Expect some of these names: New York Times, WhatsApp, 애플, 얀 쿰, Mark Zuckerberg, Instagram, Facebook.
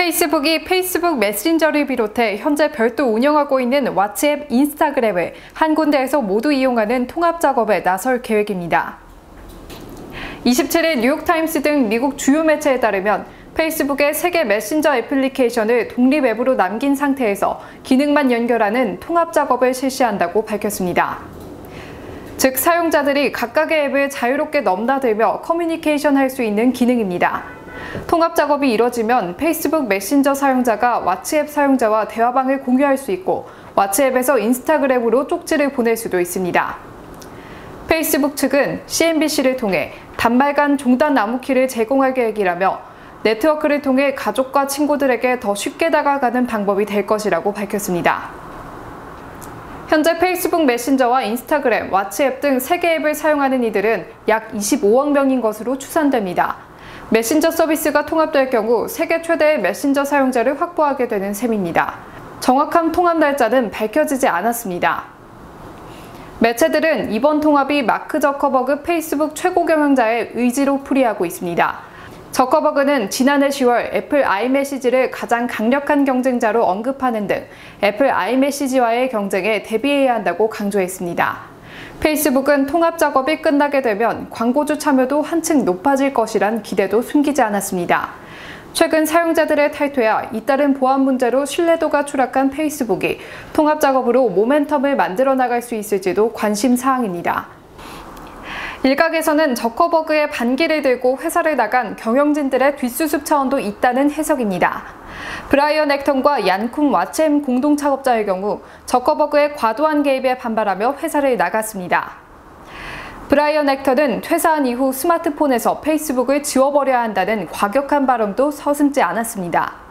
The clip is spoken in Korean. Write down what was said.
페이스북이 페이스북 메신저를 비롯해 현재 별도 운영하고 있는 왓츠앱, 인스타그램을 한 군데에서 모두 이용하는 통합 작업에 나설 계획입니다. 27일 뉴욕타임스 등 미국 주요 매체에 따르면 페이스북의 3개 메신저 애플리케이션을 독립 앱으로 남긴 상태에서 기능만 연결하는 통합 작업을 실시한다고 밝혔습니다. 즉, 사용자들이 각각의 앱을 자유롭게 넘나들며 커뮤니케이션할 수 있는 기능입니다. 통합 작업이 이뤄지면 페이스북 메신저 사용자가 왓츠앱 사용자와 대화방을 공유할 수 있고, 왓츠앱에서 인스타그램으로 쪽지를 보낼 수도 있습니다. 페이스북 측은 CNBC를 통해 단말간 종단 나무키를 제공할 계획이라며, 네트워크를 통해 가족과 친구들에게 더 쉽게 다가가는 방법이 될 것이라고 밝혔습니다. 현재 페이스북 메신저와 인스타그램, 왓츠앱 등 3개 앱을 사용하는 이들은 약 25억 명인 것으로 추산됩니다. 메신저 서비스가 통합될 경우 세계 최대의 메신저 사용자를 확보하게 되는 셈입니다. 정확한 통합 날짜는 밝혀지지 않았습니다. 매체들은 이번 통합이 마크 저커버그 페이스북 최고 경영자의 의지로 풀이하고 있습니다. 저커버그는 지난해 10월 애플 아이메시지를 가장 강력한 경쟁자로 언급하는 등 애플 아이메시지와의 경쟁에 대비해야 한다고 강조했습니다. 페이스북은 통합 작업이 끝나게 되면 광고주 참여도 한층 높아질 것이란 기대도 숨기지 않았습니다. 최근 사용자들의 탈퇴와 잇따른 보안 문제로 신뢰도가 추락한 페이스북이 통합 작업으로 모멘텀을 만들어 나갈 수 있을지도 관심 사항입니다. 일각에서는 저커버그의 반기를 들고 회사를 나간 경영진들의 뒷수습 차원도 있다는 해석입니다. 브라이언 액턴과 얀쿰 왓츠앱 공동 창업자의 경우 저커버그의 과도한 개입에 반발하며 회사를 나갔습니다. 브라이언 액턴은 퇴사한 이후 스마트폰에서 페이스북을 지워버려야 한다는 과격한 발언도 서슴지 않았습니다.